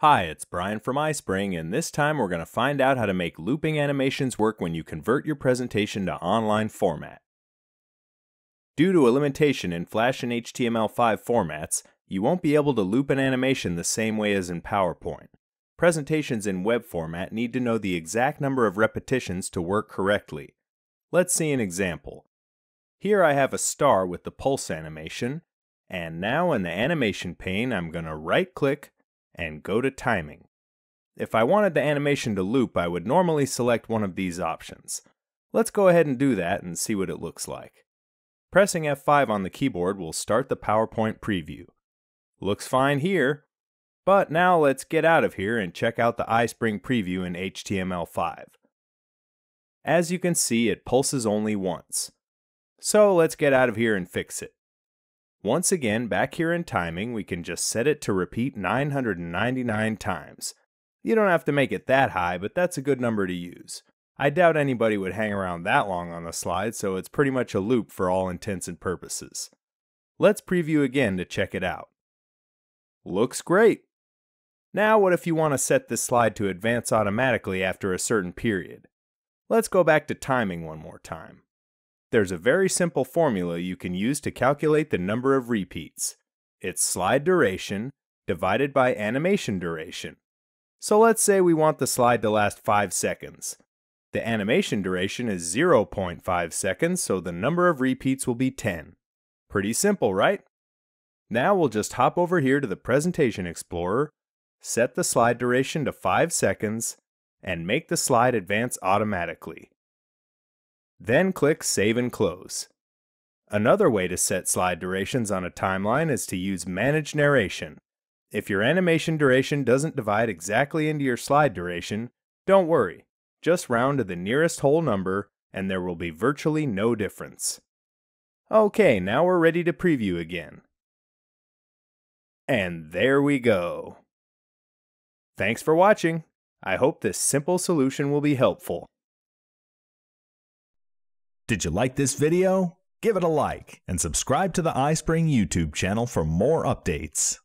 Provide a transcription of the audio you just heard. Hi, it's Brian from iSpring, and this time we're going to find out how to make looping animations work when you convert your presentation to online format. Due to a limitation in Flash and HTML5 formats, you won't be able to loop an animation the same way as in PowerPoint. Presentations in web format need to know the exact number of repetitions to work correctly. Let's see an example. Here I have a star with the pulse animation, and now in the animation pane I'm going to right-click and go to timing. If I wanted the animation to loop, I would normally select one of these options. Let's go ahead and do that and see what it looks like. Pressing F5 on the keyboard will start the PowerPoint preview. Looks fine here, but now let's get out of here and check out the iSpring preview in HTML5. As you can see, it pulses only once. So let's get out of here and fix it. Once again, back here in timing, we can just set it to repeat 999 times. You don't have to make it that high, but that's a good number to use. I doubt anybody would hang around that long on the slide, so it's pretty much a loop for all intents and purposes. Let's preview again to check it out. Looks great! Now what if you want to set this slide to advance automatically after a certain period? Let's go back to timing one more time. There's a very simple formula you can use to calculate the number of repeats. It's slide duration divided by animation duration. So let's say we want the slide to last 5 seconds. The animation duration is 0.5 seconds, so the number of repeats will be 10. Pretty simple, right? Now we'll just hop over here to the Presentation Explorer, set the slide duration to 5 seconds, and make the slide advance automatically. Then click Save and Close. Another way to set slide durations on a timeline is to use Manage Narration. If your animation duration doesn't divide exactly into your slide duration, don't worry. Just round to the nearest whole number, and there will be virtually no difference. Okay, now we're ready to preview again. And there we go. Thanks for watching. I hope this simple solution will be helpful. Did you like this video? Give it a like and subscribe to the iSpring YouTube channel for more updates.